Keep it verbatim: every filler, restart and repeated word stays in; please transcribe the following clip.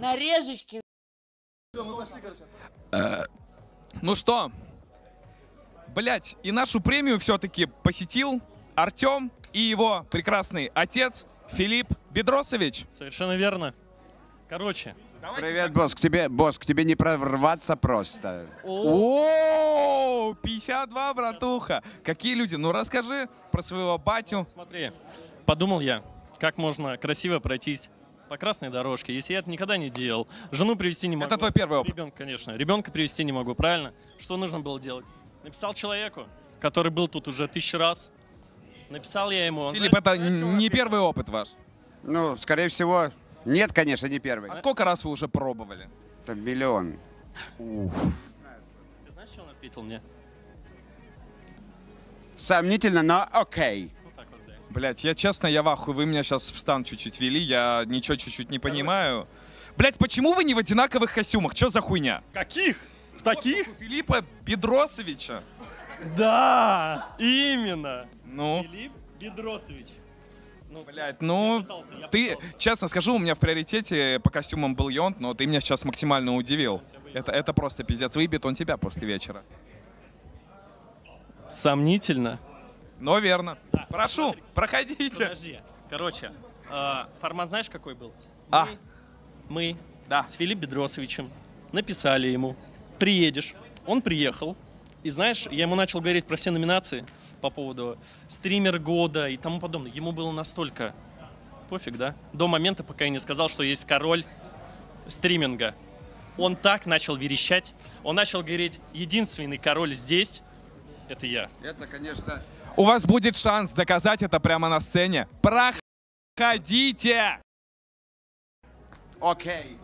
Нарежечки. Ну что, блять, и нашу премию все-таки посетил Артем и его прекрасный отец Филипп Бедросович. Совершенно верно. Короче. Привет, босс, к тебе, босс, к тебе не прорваться просто. О, пятьдесят два, братуха. Какие люди? Ну расскажи про своего батю. Смотри, подумал я, как можно красиво пройтись по красной дорожке, если я это никогда не делал. Жену привести не могу. Это твой первый опыт. Ребенка, конечно. Ребенка привести не могу, правильно? Что нужно было делать? Написал человеку, который был тут уже тысячу раз. Написал я ему. Филипп, это не первый опыт ваш? Ну, скорее всего... Нет, конечно, не первый. А сколько раз вы уже пробовали? Это миллион. Уф. Ты знаешь, что он ответил мне? Сомнительно, но окей. Блять, я честно, я в ахуе, вы меня сейчас в стан чуть-чуть вели, я ничего чуть-чуть не понимаю. Блять, почему вы не в одинаковых костюмах? Что за хуйня? Каких? В таких? У Филиппа Бедросовича. Да, именно. Ну. Филипп Бедросович. Ну, блядь, ну, пытался, ты, пытался. Честно скажу, у меня в приоритете по костюмам был Йонт, но ты меня сейчас максимально удивил. Это, это просто пиздец, выбит он тебя после вечера. Сомнительно. Но верно. А, прошу, смотри, проходите. Подожди, короче, э, формат знаешь какой был? А. Мы, мы да. с Филиппом Бедросовичем написали ему, приедешь, он приехал. И знаешь, я ему начал говорить про все номинации по поводу стример года и тому подобное. Ему было настолько пофиг, да? До момента, пока я не сказал, что есть король стриминга. Он так начал верещать. Он начал говорить, единственный король здесь — это я. Это, конечно... У вас будет шанс доказать это прямо на сцене. Проходите! Окей.